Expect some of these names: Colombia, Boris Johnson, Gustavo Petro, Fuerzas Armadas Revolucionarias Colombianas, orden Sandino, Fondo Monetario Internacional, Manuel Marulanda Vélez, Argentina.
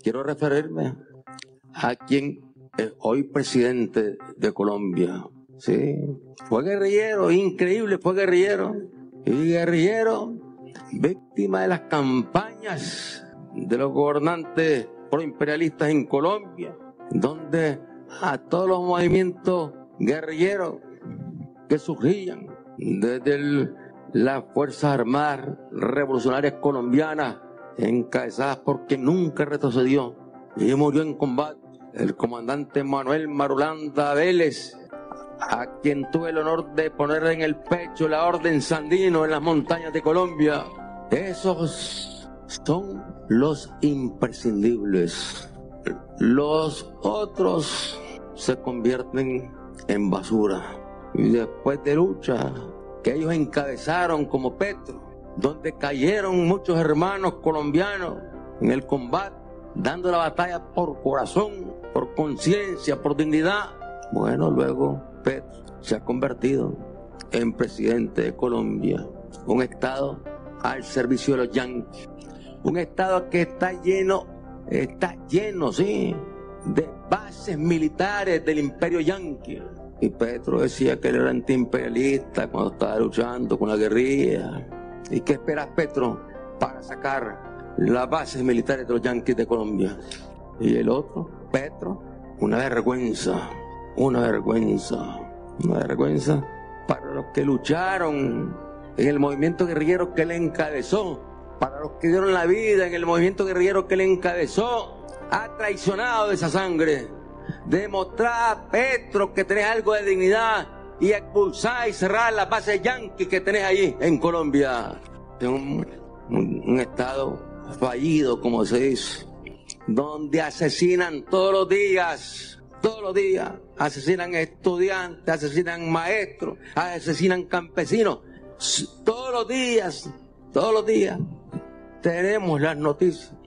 Quiero referirme a quien es hoy presidente de Colombia. Sí, fue guerrillero, increíble, fue guerrillero. Y guerrillero, víctima de las campañas de los gobernantes proimperialistas en Colombia, donde a todos los movimientos guerrilleros que surgían desde las Fuerzas Armadas Revolucionarias Colombianas, encabezadas porque nunca retrocedió y murió en combate el comandante Manuel Marulanda Vélez, a quien tuve el honor de poner en el pecho la orden Sandino en las montañas de Colombia. Esos son los imprescindibles. Los otros se convierten en basura. Y después de lucha que ellos encabezaron como Petro, donde cayeron muchos hermanos colombianos en el combate, dando la batalla por corazón, por conciencia, por dignidad. Bueno, luego Petro se ha convertido en presidente de Colombia, un estado al servicio de los yanquis, un estado que está lleno, sí, de bases militares del imperio yanqui. Y Petro decía que él era antiimperialista cuando estaba luchando con la guerrilla. ¿Y qué esperas, Petro, para sacar las bases militares de los yanquis de Colombia? Y el otro, Petro, una vergüenza. Una vergüenza, una vergüenza para los que lucharon en el movimiento guerrillero que le encabezó, para los que dieron la vida en el movimiento guerrillero que le encabezó. Ha traicionado esa sangre. Demostrá a Petro que tenés algo de dignidad y expulsá y cerrá las bases yanquis que tenés ahí en Colombia. Es un estado fallido, como se dice, donde asesinan todos los días. Todos los días asesinan estudiantes, asesinan maestros, asesinan campesinos. Todos los días tenemos las noticias